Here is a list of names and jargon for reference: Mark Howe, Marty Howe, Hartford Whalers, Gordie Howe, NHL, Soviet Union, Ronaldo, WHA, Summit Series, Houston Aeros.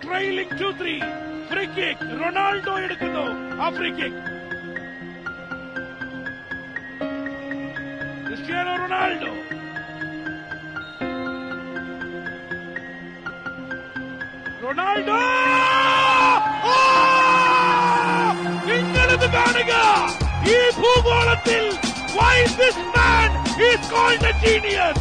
Trailing 2-3. Free kick. Ronaldo edukkunnu. A free kick. Cristiano Ronaldo. Ronaldo! Oh! Ingaladu kanuga. Ee bhoogolathil, why this man is called a genius?